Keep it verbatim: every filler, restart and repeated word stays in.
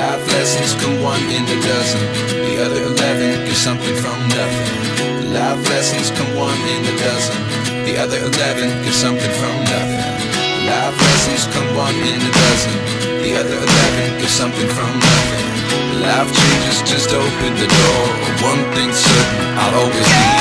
Life lessons come one in a dozen, the other eleven get something from nothing. Life lessons come one in a dozen, the other eleven get something from nothing. Life lessons come one in a dozen, the other eleven get something from nothing. Life changes just open the door. One thing's certain, I'll always be